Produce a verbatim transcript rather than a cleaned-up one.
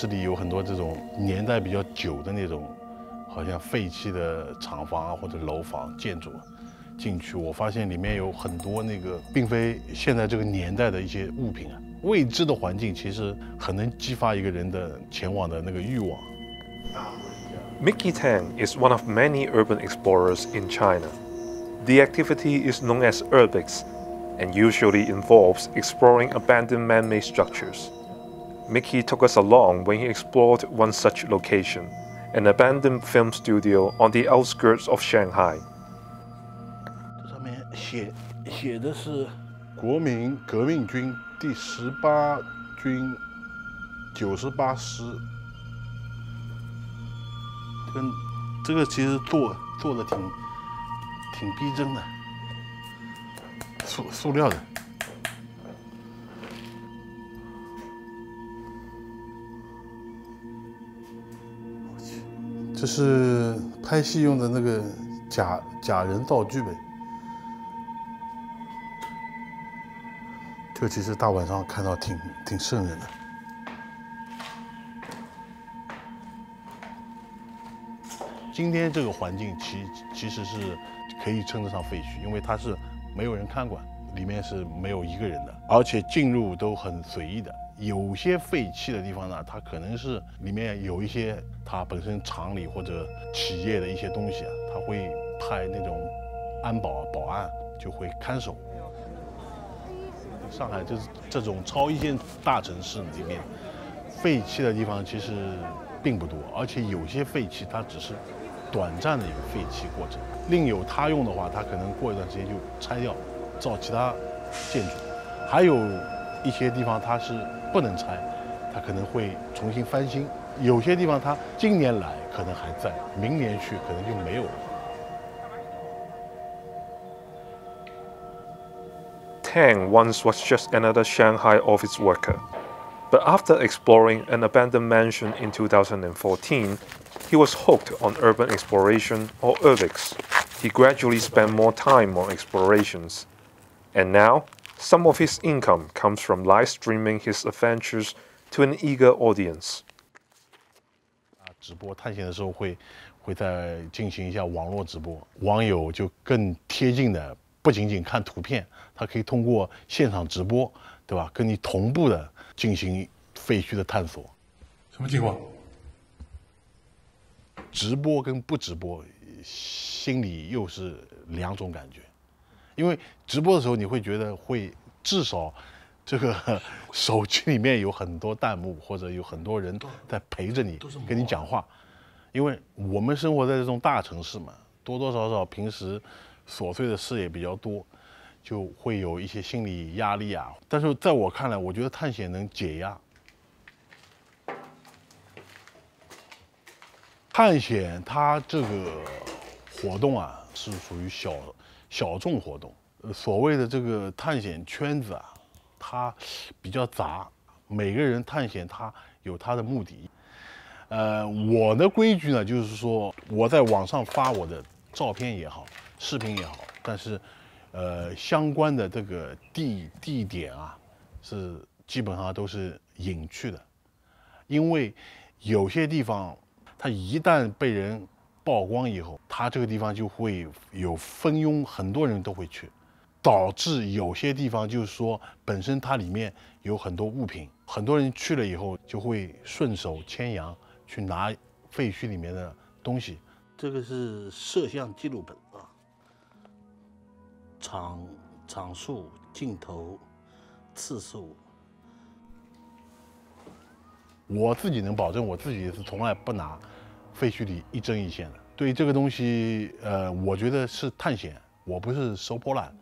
市里有很多这种年代比较久的那种，好像废弃的厂房啊或者楼房建筑，进去我发现里面有很多那个并非现在这个年代的一些物品啊。未知的环境其实很能激发一个人的前往的那个欲望。Mickey Tang is one of many urban explorers in China. The activity is known as urbex, and usually involves exploring abandoned man-made structures. Mickey took us along when he explored one such location, an abandoned film studio on the outskirts of Shanghai. 这上面写写的是国民革命军第十八军九十八师。嗯，这个其实做做的挺挺逼真的，塑塑料的。 这是拍戏用的那个假假人道具呗。这其实大晚上看到挺挺瘆人的。今天这个环境其其实是可以称得上废墟，因为它是没有人看管，里面是没有一个人的，而且进入都很随意的。 有些废弃的地方呢，它可能是里面有一些它本身厂里或者企业的一些东西啊，它会派那种安保保安就会看守。上海就是这种超一线大城市里面，废弃的地方其实并不多，而且有些废弃它只是短暂的一个废弃过程，另有他用的话，它可能过一段时间就拆掉，造其他建筑，还有。 一些地方它是不能拆，它可能会重新翻新；有些地方它今年来可能还在，明年去可能就没有了。Tang once was just another Shanghai office worker, but after exploring an abandoned mansion in two thousand fourteen, he was hooked on urban exploration or urbex. He gradually spent more time on explorations, and now. Some of his income comes from live streaming his adventures to an eager audience. 直播探险的时候会会再进行一下网络直播，网友就更贴近的，不仅仅看图片，他可以通过现场直播，对吧？跟你同步的进行废墟的探索。什么情况？直播跟不直播，心里又是两种感觉。 因为直播的时候，你会觉得会至少，这个手机里面有很多弹幕或者有很多人在陪着你，跟你讲话。因为我们生活在这种大城市嘛，多多少少平时琐碎的事也比较多，就会有一些心理压力啊。但是在我看来，我觉得探险能解压。探险它这个活动啊，是属于小。 小众活动，呃，所谓的这个探险圈子啊，它比较杂，每个人探险他有他的目的。呃，我的规矩呢，就是说我在网上发我的照片也好，视频也好，但是，呃，相关的这个地地点啊，是基本上都是隐去的，因为有些地方它一旦被人 曝光以后，它这个地方就会有蜂拥，很多人都会去，导致有些地方就是说，本身它里面有很多物品，很多人去了以后就会顺手牵羊去拿废墟里面的东西。这个是摄像记录本啊，场场数、镜头、次数。我自己能保证，我自己是从来不拿 废墟里一针一线的，对这个东西，呃，我觉得是探险，我不是收破烂。